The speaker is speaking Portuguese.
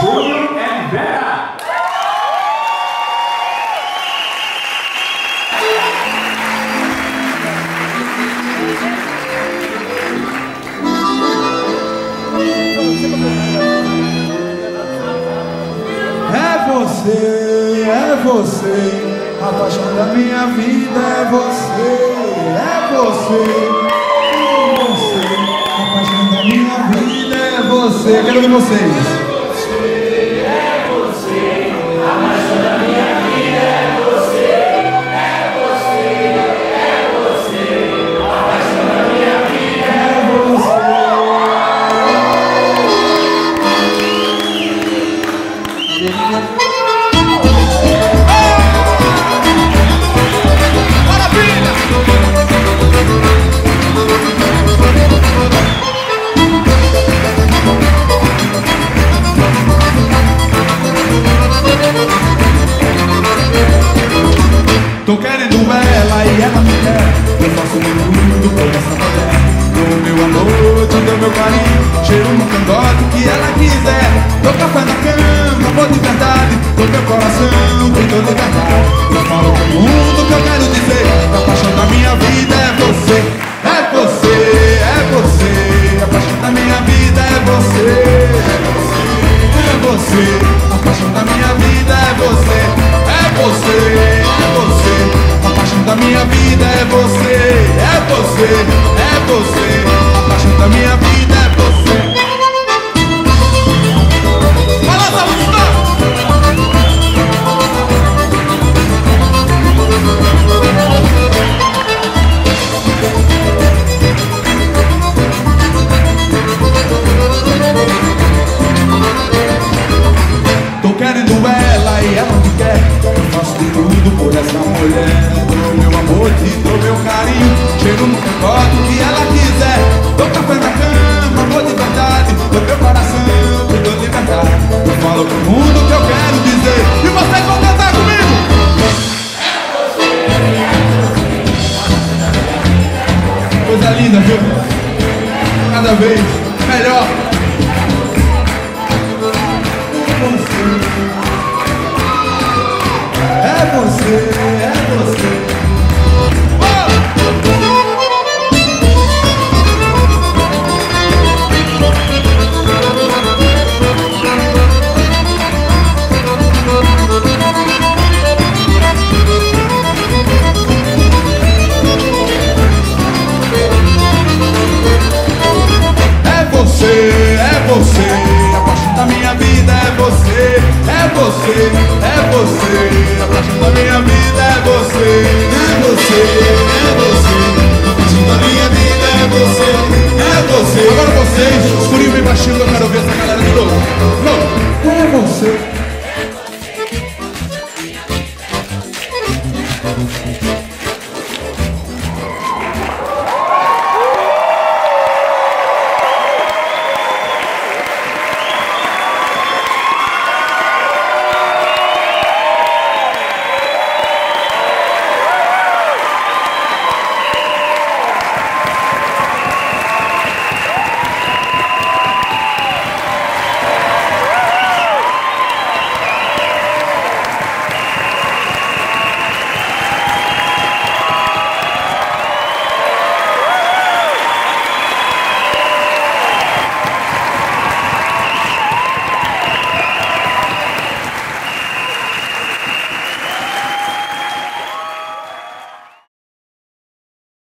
Júnior and Vera. É você, a paixão da minha vida é você, a paixão da minha vida é você. Quero ver vocês. Tô querendo ela e ela me quer. Eu faço meu mundo com essa mulher. Dou meu amor, te dou meu carinho. Cheiro no cangote que ela quiser. Dou café na cama, amor de verdade. Dou meu coração com toda verdade. Eu falo pro mundo o que eu quero dizer. A paixão da minha vida é você. É você, é você. A paixão da minha vida é você. É você, é você. A paixão da minha vida é você. É você, é você, a paixão da minha vida é você, é você, é você, a paixão da minha vida é você. Fala, Salvador! Tô querendo ela e ela me quer. Faço tudo por essa mulher. Dou meu amor, te dou meu carinho. Cheiro no cangote que ela quiser. Dou café na cama, amor de verdade. Dou meu coração, te dou liberdade. Eu falo pro mundo o que eu quero dizer. E vocês vão cantar comigo. É você, é você. Coisa linda, viu? Cada vez melhor. Você. É você, é você. É você, é você. A paixão da minha vida é você. É você, é você. A paixão da minha vida é você, é você, é você. A paixão da minha vida é você, é você. Agora vocês, escurinho bem baixinho, eu quero ver.